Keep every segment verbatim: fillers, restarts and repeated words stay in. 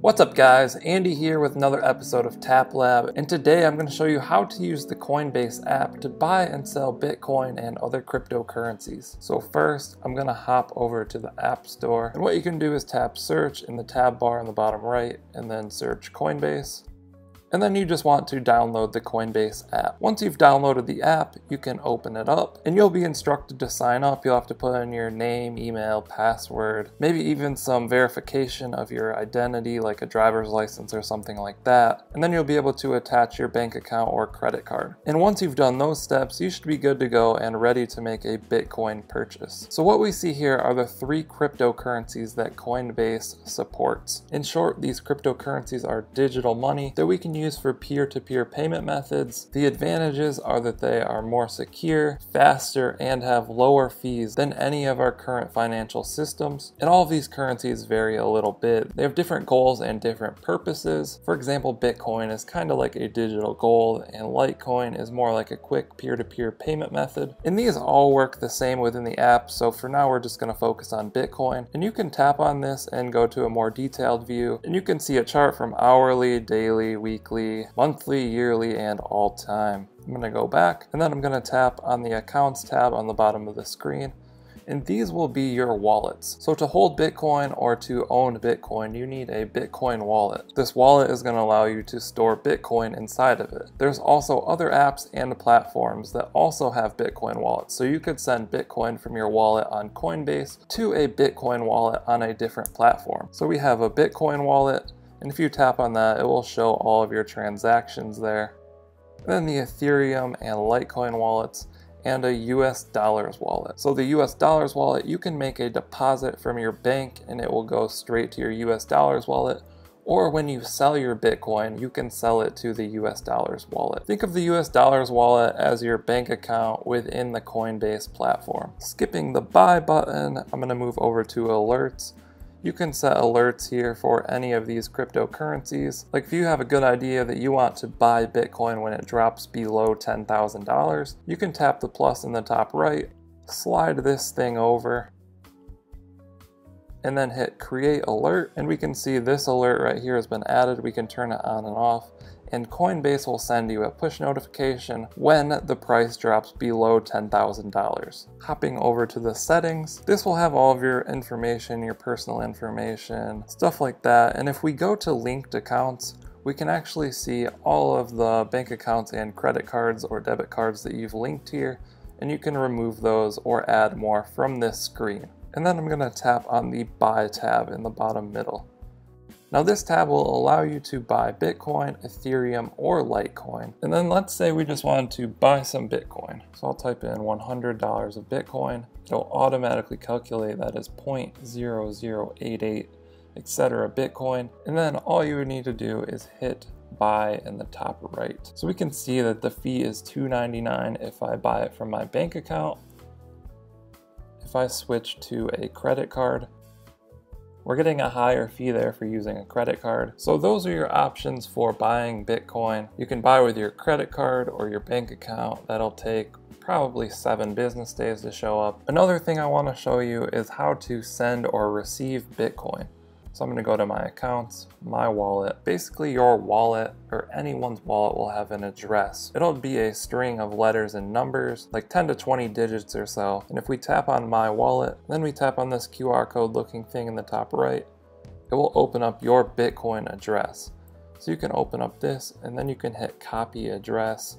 What's up guys, Andy here with another episode of TapLab, and today I'm going to show you how to use the Coinbase app to buy and sell Bitcoin and other cryptocurrencies. So first, I'm going to hop over to the App Store, and what you can do is tap search in the tab bar on the bottom right, and then search Coinbase. And then you just want to download the Coinbase app. Once you've downloaded the app, you can open it up and you'll be instructed to sign up. You'll have to put in your name, email, password, maybe even some verification of your identity, like a driver's license or something like that. And then you'll be able to attach your bank account or credit card. And once you've done those steps, you should be good to go and ready to make a Bitcoin purchase. So what we see here are the three cryptocurrencies that Coinbase supports. In short, these cryptocurrencies are digital money that we can use Use for peer-to-peer payment methods. The advantages are that they are more secure, faster, and have lower fees than any of our current financial systems. And all of these currencies vary a little bit. They have different goals and different purposes. For example, Bitcoin is kind of like a digital gold, and Litecoin is more like a quick peer-to-peer payment method. And these all work the same within the app, so for now we're just going to focus on Bitcoin. And you can tap on this and go to a more detailed view, and you can see a chart from hourly, daily, weekly, monthly, yearly, and all time. I'm going to go back, and then I'm going to tap on the accounts tab on the bottom of the screen, and these will be your wallets. So to hold Bitcoin or to own Bitcoin, you need a Bitcoin wallet. This wallet is going to allow you to store Bitcoin inside of it. There's also other apps and platforms that also have Bitcoin wallets. So you could send Bitcoin from your wallet on Coinbase to a Bitcoin wallet on a different platform. So we have a Bitcoin wallet, and if you tap on that, it will show all of your transactions there. And then the Ethereum and Litecoin wallets, and a U S dollars wallet. So the U S dollars wallet, you can make a deposit from your bank and it will go straight to your U S dollars wallet. Or when you sell your Bitcoin, you can sell it to the U S dollars wallet. Think of the U S dollars wallet as your bank account within the Coinbase platform. Skipping the buy button, I'm going to move over to alerts. You can set alerts here for any of these cryptocurrencies. Like if you have a good idea that you want to buy Bitcoin when it drops below ten thousand dollars, you can tap the plus in the top right, slide this thing over, and then hit create alert. And we can see this alert right here has been added. We can turn it on and off, and Coinbase will send you a push notification when the price drops below ten thousand dollars. Hopping over to the settings, this will have all of your information, your personal information, stuff like that. And if we go to linked accounts, we can actually see all of the bank accounts and credit cards or debit cards that you've linked here, and you can remove those or add more from this screen. And then I'm going to tap on the buy tab in the bottom middle. Now this tab will allow you to buy Bitcoin, Ethereum, or Litecoin. And then let's say we just wanted to buy some Bitcoin. So I'll type in one hundred dollars of Bitcoin. It'll automatically calculate that as zero point zero zero eight eight, et cetera Bitcoin. And then all you would need to do is hit buy in the top right. So we can see that the fee is two ninety-nine if I buy it from my bank account. If I switch to a credit card, we're getting a higher fee there for using a credit card. So those are your options for buying Bitcoin. You can buy with your credit card or your bank account. That'll take probably seven business days to show up. Another thing I want to show you is how to send or receive Bitcoin. So I'm going to go to my accounts, my wallet. Basically your wallet or anyone's wallet will have an address. It'll be a string of letters and numbers, like ten to twenty digits or so. And if we tap on my wallet, then we tap on this Q R code looking thing in the top right, it will open up your Bitcoin address. So you can open up this and then you can hit copy address.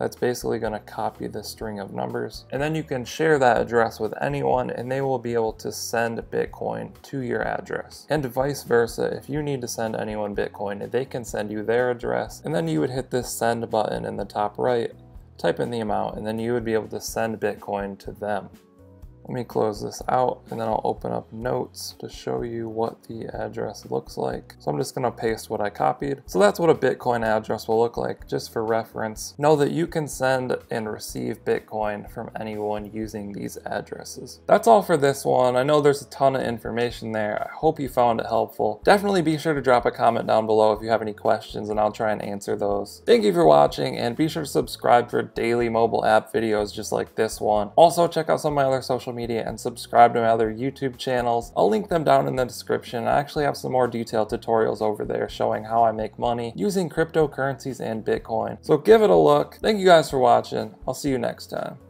That's basically going to copy the string of numbers. And then you can share that address with anyone and they will be able to send Bitcoin to your address. And vice versa, if you need to send anyone Bitcoin, they can send you their address. And then you would hit this send button in the top right, type in the amount, and then you would be able to send Bitcoin to them. Let me close this out and then I'll open up notes to show you what the address looks like. So I'm just gonna paste what I copied. So that's what a Bitcoin address will look like, just for reference. Know that you can send and receive Bitcoin from anyone using these addresses. That's all for this one. I know there's a ton of information there. I hope you found it helpful. Definitely be sure to drop a comment down below if you have any questions and I'll try and answer those. Thank you for watching and be sure to subscribe for daily mobile app videos just like this one. Also check out some of my other social media and subscribe to my other YouTube channels. I'll link them down in the description. I actually have some more detailed tutorials over there showing how I make money using cryptocurrencies and Bitcoin. So give it a look. Thank you guys for watching. I'll see you next time.